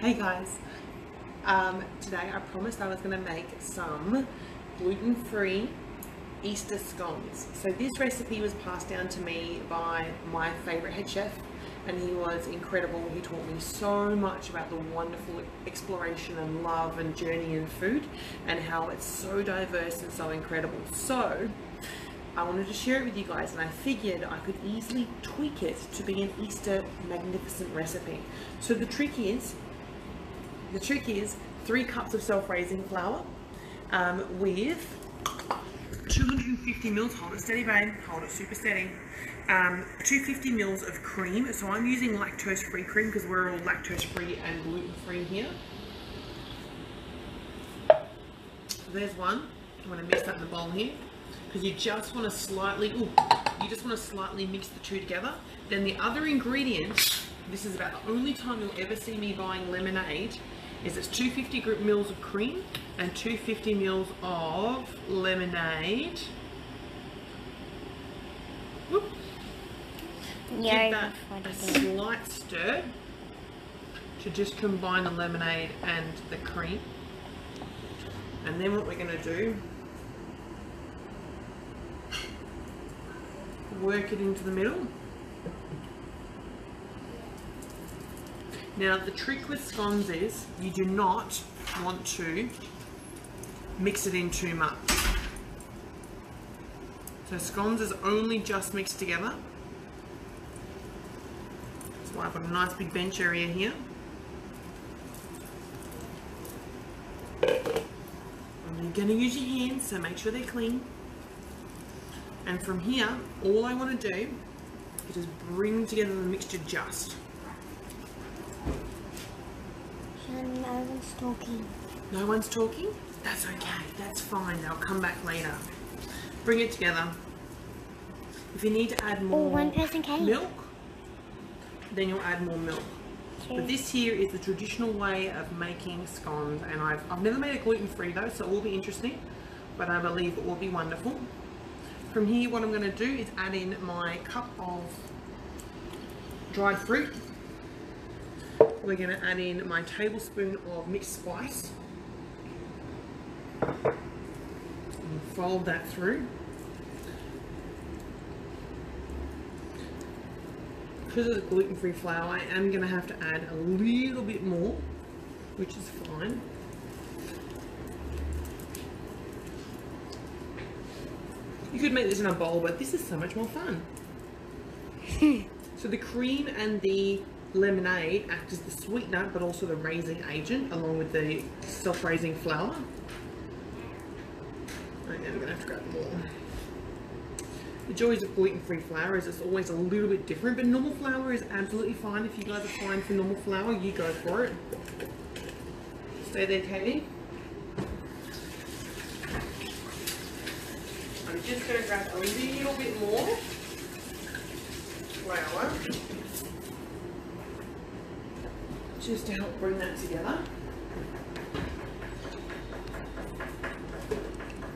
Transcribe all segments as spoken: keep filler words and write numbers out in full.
Hey guys, um, today I promised I was going to make some gluten-free Easter scones. So this recipe was passed down to me by my favourite head chef, and he was incredible. He taught me so much about the wonderful exploration and love and journey in food and how it's so diverse and so incredible. So I wanted to share it with you guys, and I figured I could easily tweak it to be an Easter magnificent recipe. So the trick is, the trick is three cups of self-raising flour um, with two hundred fifty mils, hold it steady babe, hold it super steady, um, two hundred fifty mils of cream. So I'm using lactose-free cream because we're all lactose-free and gluten-free here. There's one. I'm going to mix that in the bowl here, because you just want to slightly, ooh, you just want to slightly mix the two together. Then the other ingredient, this is about the only time you'll ever see me buying lemonade, is it's two hundred fifty mils of cream and two hundred fifty mils of lemonade. Whoop. Yeah, give that a slight stir to just combine the lemonade and the cream. And then what we're going to do, work it into the middle. Now the trick with scones is you do not want to mix it in too much. So scones is only just mixed together. That's why I've got a nice big bench area here. And you're going to use your hands, so make sure they're clean. And from here, all I want to do is just bring together the mixture just. And no one's talking. No one's talking? That's okay. That's fine. They'll come back later. Bring it together. If you need to add more Ooh, one person came. milk, then you'll add more milk. True. But this here is the traditional way of making scones. And I've, I've never made it gluten-free though, so it will be interesting. But I believe it will be wonderful. From here, what I'm going to do is add in my cup of dried fruit. We're going to add in my tablespoon of mixed spice. And fold that through. Because it's gluten-free flour, I am going to have to add a little bit more, which is fine. You could make this in a bowl, but this is so much more fun. So the cream and the lemonade act as the sweetener, but also the raising agent, along with the self-raising flour. And I'm going to have to grab more. The joys of gluten-free flour is it's always a little bit different, but normal flour is absolutely fine. If you guys are fine for normal flour, you go for it. Stay there, Katie. I'm just going to grab a little bit more flour just to help bring that together.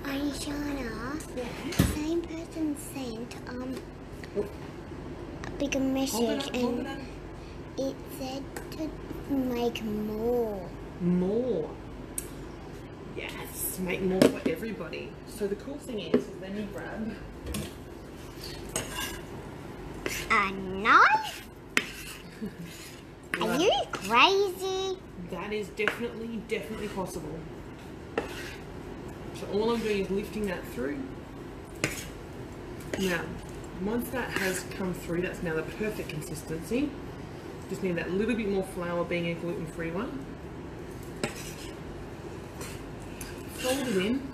Aishana, yeah. The same person sent um, a bigger message it up, and it, it said to make more. More. Yes, make more for everybody. So the cool thing is, is then you grab a knife? Are like, you crazy? That is definitely, definitely possible. So all I'm doing is lifting that through. Now, once that has come through, that's now the perfect consistency. Just need that little bit more flour, being a gluten-free one. Fold it in.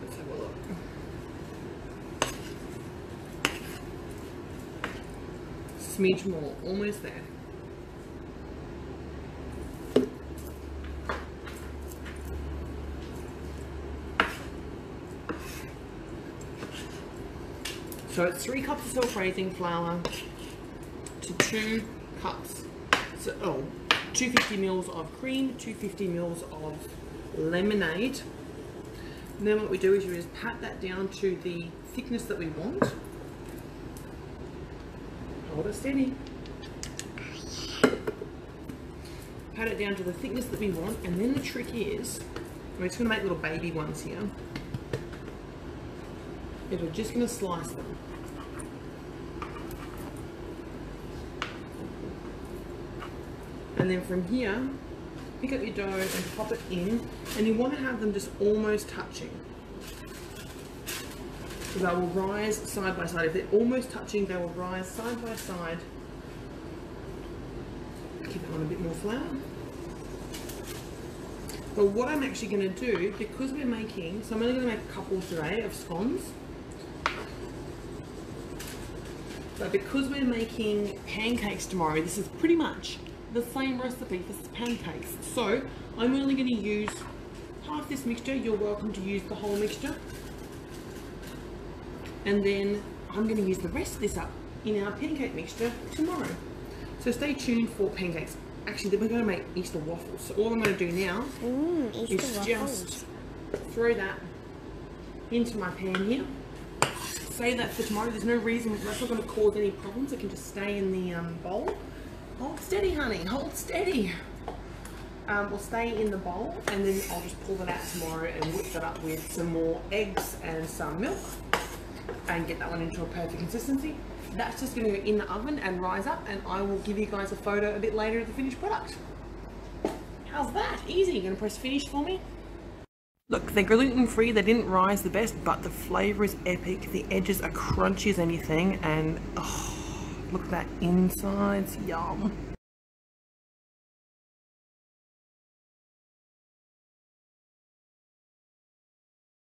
Let's have a look. Smidge more, almost there. So it's three cups of self-raising flour to two cups, so oh, two hundred fifty mils of cream, two hundred fifty mils of lemonade. And then what we do is we just pat that down to the thickness that we want. Water Steady. Pat it down to the thickness that we want, and then the trick is, we're just going to make little baby ones here, but we're just going to slice them. And then from here, pick up your dough and pop it in, and you want to have them just almost touching. So they will rise side by side. If they're almost touching, they will rise side by side. Keep it on a bit more flour. But what I'm actually going to do, because we're making, so I'm only going to make a couple today of scones. But because we're making pancakes tomorrow, this is pretty much the same recipe for pancakes. So I'm only going to use half this mixture. You're welcome to use the whole mixture. And then I'm going to use the rest of this up in our pancake mixture tomorrow. So stay tuned for pancakes. Actually, we're going to make Easter waffles. So all I'm going to do now mm, is waffles. just throw that into my pan here. Save that for tomorrow. There's no reason that's not going to cause any problems. It can just stay in the um, bowl. Hold steady, honey. Hold steady. Um, we'll stay in the bowl, and then I'll just pull that out tomorrow and whip that up with some more eggs and some milk, and get that one into a perfect consistency. That's just going to go in the oven and rise up, and I will give you guys a photo a bit later of the finished product. How's that? Easy. You're going to press finish for me. Look, they're gluten free, they didn't rise the best, but the flavour is epic, the edges are crunchy as anything, and oh, look at that insides, yum.